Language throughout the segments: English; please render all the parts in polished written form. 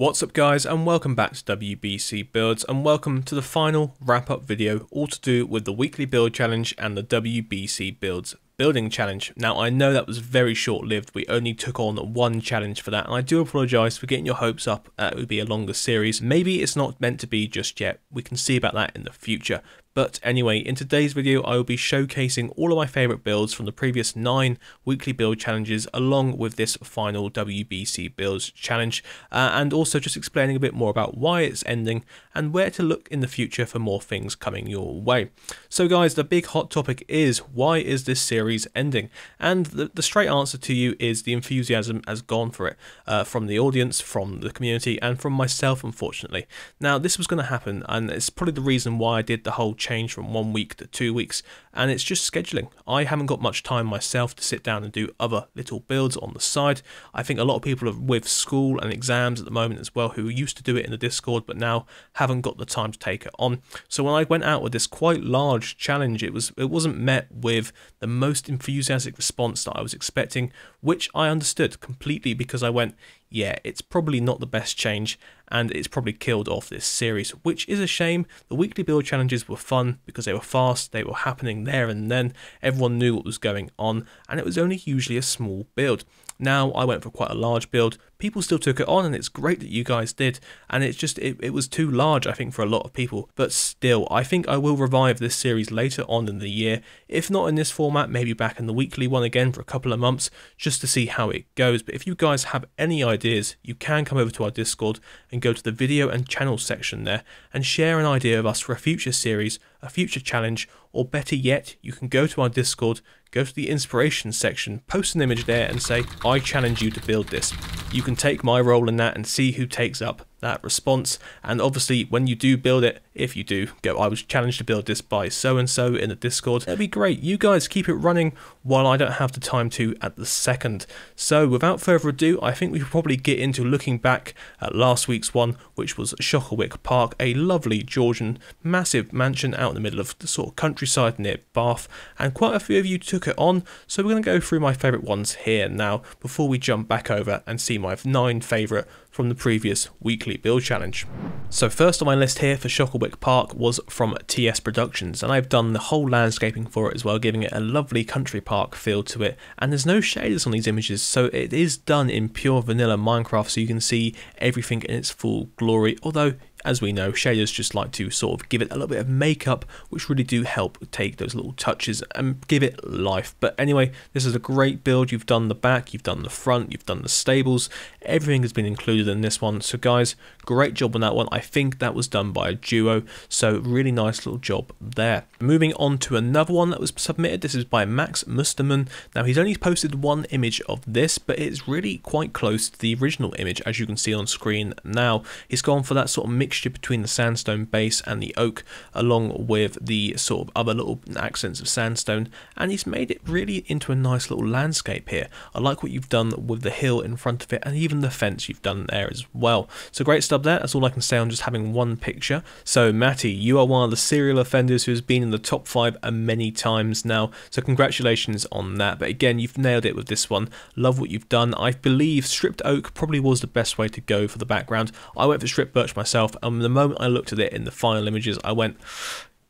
What's up guys, and welcome back to WBC Builds, and welcome to the final wrap-up video, all to do with the weekly build challenge and the WBC Builds building challenge. Now I know that was very short-lived, we only took on one challenge for that, and I do apologise for getting your hopes up that it would be a longer series. Maybe it's not meant to be just yet, we can see about that in the future. But anyway, in today's video I will be showcasing all of my favourite builds from the previous 9 weekly build challenges along with this final WBC Builds challenge, and also just explaining a bit more about why it's ending and where to look in the future for more things coming your way. So guys, the big hot topic is, why is this series ending? And the straight answer to you is the enthusiasm has gone for it, from the audience, from the community and from myself unfortunately. Now this was going to happen, and it's probably the reason why I did the whole change from 1 week to 2 weeks, and it's just scheduling. I haven't got much time myself to sit down and do other little builds on the side. I think a lot of people are with school and exams at the moment as well, who used to do it in the Discord but now haven't got the time to take it on. So when I went out with this quite large challenge, it wasn't met with the most enthusiastic response that I was expecting, which I understood completely, because I went, yeah, it's probably not the best change and it's probably killed off this series, which is a shame. The weekly build challenges were fun because they were fast, they were happening there and then, everyone knew what was going on, and it was only usually a small build. Now I went for quite a large build, people still took it on, and it's great that you guys did, and it's just it was too large I think for a lot of people. But still, I think I will revive this series later on in the year, if not in this format, maybe back in the weekly one again for a couple of months just to see how it goes. But if you guys have any ideas, you can come over to our Discord and go to the video and channel section there and share an idea of us for a future series, a future challenge, or better yet, you can go to our Discord, go to the inspiration section, post an image there and say, I challenge you to build this. You can take my role in that and see who takes up that response. And obviously when you do build it, if you do go, I was challenged to build this by so and so in the Discord, that'd be great. You guys keep it running while I don't have the time to at the second. So without further ado, I think we should probably get into looking back at last week's one, which was Shockerwick Park, a lovely Georgian massive mansion out in the middle of the sort of countryside near Bath, and quite a few of you took it on. So we're going to go through my favourite ones here now before we jump back over and see my 9 favourite from the previous weekly build challenge. So first on my list here for Shockerwick Park was from TS Productions, and I've done the whole landscaping for it as well, giving it a lovely country park feel to it, and there's no shaders on these images, so it is done in pure vanilla Minecraft, so you can see everything in its full glory, although as we know, shaders just like to sort of give it a little bit of makeup, which really do help take those little touches and give it life. But anyway, this is a great build. You've done the back, you've done the front, you've done the stables, everything has been included in this one. So guys, great job on that one. I think that was done by a duo, so really nice little job there. Moving on to another one that was submitted. This is by Max Musterman. Now he's only posted one image of this, but it's really quite close to the original image, as you can see on screen now. He's gone for that sort of mix between the sandstone base and the oak, along with the sort of other little accents of sandstone, and he's made it really into a nice little landscape here. I like what you've done with the hill in front of it, and even the fence you've done there as well. So great stuff there. That's all I can say on just having one picture. So Matty, you are one of the serial offenders who has been in the top 5 many times now, so congratulations on that. But again, you've nailed it with this one. Love what you've done. I believe stripped oak probably was the best way to go for the background. I went for stripped birch myself. The moment I looked at it in the final images, I went,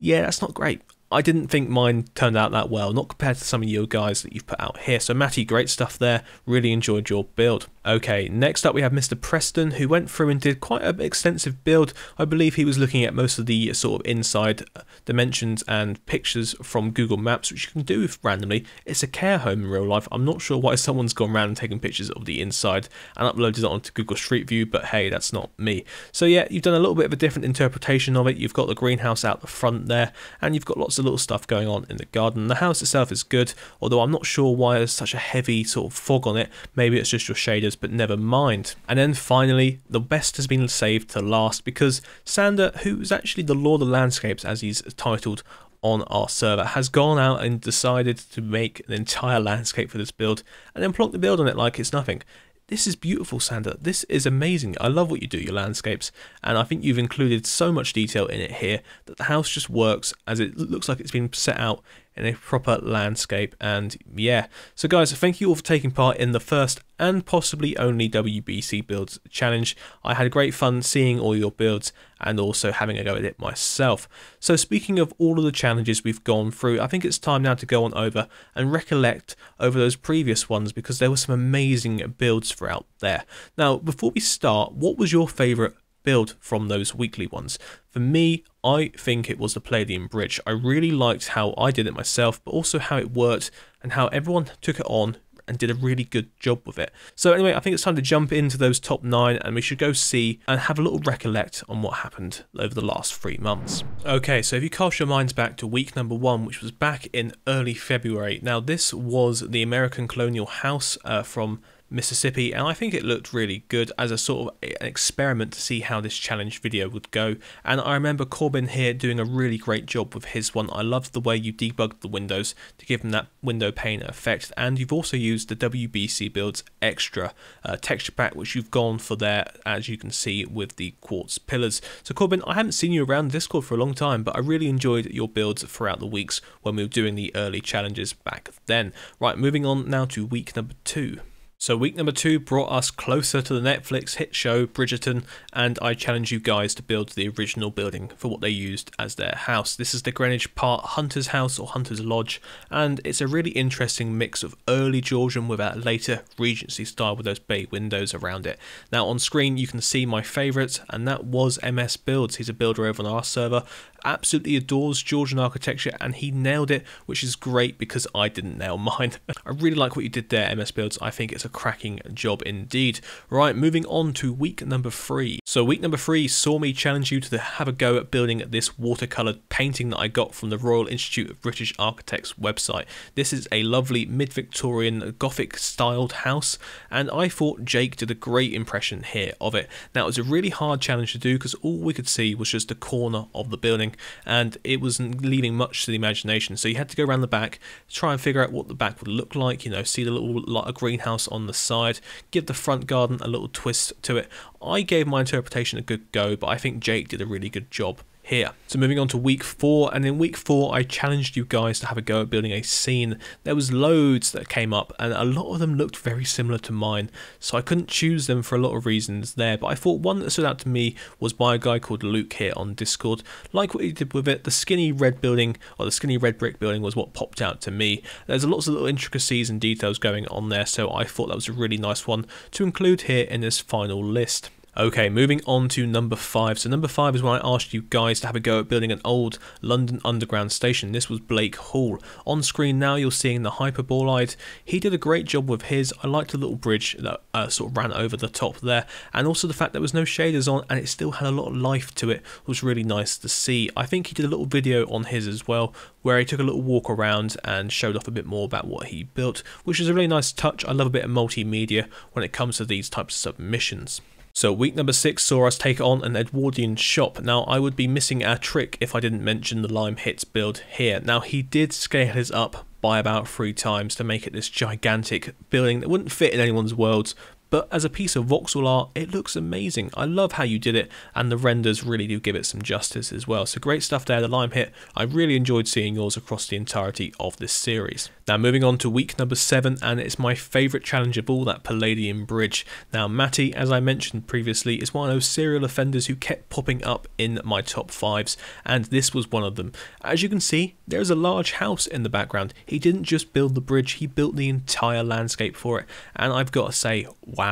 yeah, that's not great. I didn't think mine turned out that well, not compared to some of your guys that you've put out here. So Matty, great stuff there. Really enjoyed your build. Okay, next up we have Mr. Preston, who went through and did quite an extensive build. I believe he was looking at most of the sort of inside dimensions and pictures from Google Maps, which you can do randomly. It's a care home in real life. I'm not sure why someone's gone around and taken pictures of the inside and uploaded it onto Google Street View, but hey, that's not me. So yeah, you've done a little bit of a different interpretation of it. You've got the greenhouse out the front there, and you've got lots of little stuff going on in the garden. The house itself is good, although I'm not sure why there's such a heavy sort of fog on it. Maybe it's just your shaders, but never mind. And then finally, the best has been saved to last, because Sander, who's actually the Lord of Landscapes as he's titled on our server, has gone out and decided to make an entire landscape for this build and then plonk the build on it like it's nothing. This is beautiful, Sander. This is amazing. I love what you do, your landscapes, and I think you've included so much detail in it here that the house just works as it looks like it's been set out in a proper landscape. And yeah, so guys, thank you all for taking part in the first and possibly only WBC Builds challenge. I had great fun seeing all your builds and also having a go at it myself. So speaking of all of the challenges we've gone through, I think it's time now to go on over and recollect over those previous ones, because there were some amazing builds throughout there. Now, before we start, what was your favourite build from those weekly ones? For me, I think it was the Palladium Bridge. I really liked how I did it myself, but also how it worked and how everyone took it on and did a really good job with it. So anyway, I think it's time to jump into those top 9, and we should go see and have a little recollect on what happened over the last 3 months. Okay, so if you cast your minds back to week number 1, which was back in early February. Now, this was the American Colonial House from Mississippi, and I think it looked really good as a sort of an experiment to see how this challenge video would go. And I remember Corbin here doing a really great job with his one. I loved the way you debugged the windows to give them that window pane effect, and you've also used the WBC Builds extra texture pack, which you've gone for there, as you can see, with the quartz pillars. So Corbin, I haven't seen you around Discord for a long time, but I really enjoyed your builds throughout the weeks when we were doing the early challenges back then. Right, moving on now to week number 2. So week number 2 brought us closer to the Netflix hit show Bridgerton, and I challenge you guys to build the original building for what they used as their house. This is the Greenwich Park Hunter's House, or Hunter's Lodge, and it's a really interesting mix of early Georgian with that later Regency style with those bay windows around it. Now on screen you can see my favourite, and that was MS Builds. He's a builder over on our server, absolutely adores Georgian architecture, and he nailed it, which is great because I didn't nail mine. I really like what you did there, MS Builds. I think it's a cracking job indeed. Right, moving on to week number 3. So week number 3 saw me challenge you to have a go at building this watercoloured painting that I got from the Royal Institute of British Architects website. This is a lovely mid-Victorian Gothic styled house, and I thought Jake did a great impression here of it. Now, it was a really hard challenge to do because all we could see was just the corner of the building, and it wasn't leaving much to the imagination. So you had to go around the back, try and figure out what the back would look like, you know, see the little lot of greenhouse on the side, give the front garden a little twist to it. I gave my interpretation a good go, but I think Jake did a really good job here. So moving on to week 4, and in week 4 I challenged you guys to have a go at building a scene. There was loads that came up, and a lot of them looked very similar to mine, so I couldn't choose them for a lot of reasons there, but I thought one that stood out to me was by a guy called Luke here on Discord. Like what he did with it, the skinny red building, or the skinny red brick building, was what popped out to me. There's lots of little intricacies and details going on there, so I thought that was a really nice one to include here in this final list. Okay, moving on to number 5. So number 5 is when I asked you guys to have a go at building an old London Underground station. This was Blake Hall. On screen now you're seeing the Hyperbolide. He did a great job with his. I liked the little bridge that sort of ran over the top there, and also the fact there was no shaders on and it still had a lot of life to it was really nice to see. I think he did a little video on his as well, where he took a little walk around and showed off a bit more about what he built, which is a really nice touch. I love a bit of multimedia when it comes to these types of submissions. So week number 6 saw us take on an Edwardian shop. Now, I would be missing our trick if I didn't mention the LimeHits build here. Now, he did scale his up by about 3 times to make it this gigantic building that wouldn't fit in anyone's worlds, but as a piece of voxel art, it looks amazing. I love how you did it, and the renders really do give it some justice as well. So great stuff there, the LimeHit. I really enjoyed seeing yours across the entirety of this series. Now moving on to week number 7, and it's my favourite challenge of all, that Palladium Bridge. Now Matty, as I mentioned previously, is one of those serial offenders who kept popping up in my top 5s, and this was one of them. As you can see, there is a large house in the background. He didn't just build the bridge, he built the entire landscape for it, and I've got to say, wow.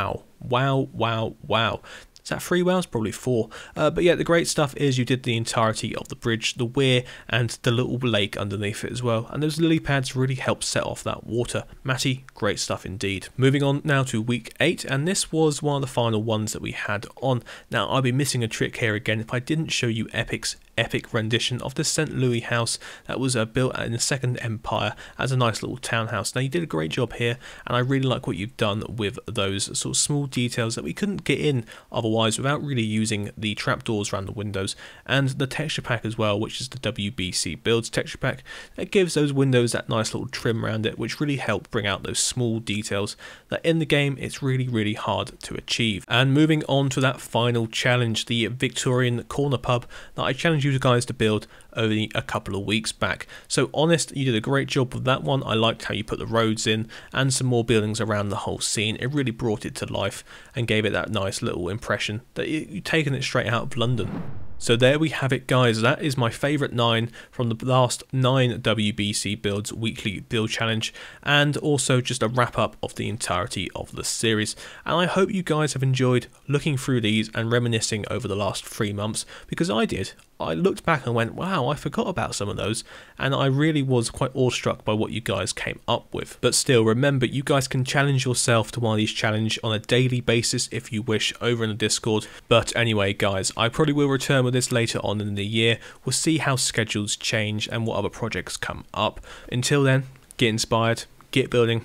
Is that 3 wows? Probably 4. But yeah, the great stuff is you did the entirety of the bridge, the weir, and the little lake underneath it as well. And those lily pads really helped set off that water. Matty, great stuff indeed. Moving on now to week 8, and this was one of the final ones that we had on. Now, I'd be missing a trick here again if I didn't show you Epic's epic rendition of the St. Louis house that was built in the Second Empire as a nice little townhouse. Now, you did a great job here, and I really like what you've done with those sort of small details that we couldn't get in otherwise without really using the trapdoors around the windows, and the texture pack as well, which is the WBC Builds texture pack that gives those windows that nice little trim around it, which really helped bring out those small details that in the game it's really hard to achieve. And moving on to that final challenge, the Victorian Corner Pub, that I challenged you you guys to build only a couple of weeks back. So Honest, you did a great job with that one. I liked how you put the roads in and some more buildings around the whole scene. It really brought it to life and gave it that nice little impression that you've taken it straight out of London. So there we have it, guys. That is my favourite 9 from the last 9 WBC Builds Weekly Build Challenge, and also just a wrap up of the entirety of the series. And I hope you guys have enjoyed looking through these and reminiscing over the last 3 months, because I did. I looked back and went, wow, I forgot about some of those, and I really was quite awestruck by what you guys came up with. But still, remember, you guys can challenge yourself to one of these challenges on a daily basis if you wish over in the Discord. But anyway, guys, I probably will return with this later on in the year. We'll see how schedules change and what other projects come up. Until then, get inspired, get building,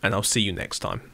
and I'll see you next time.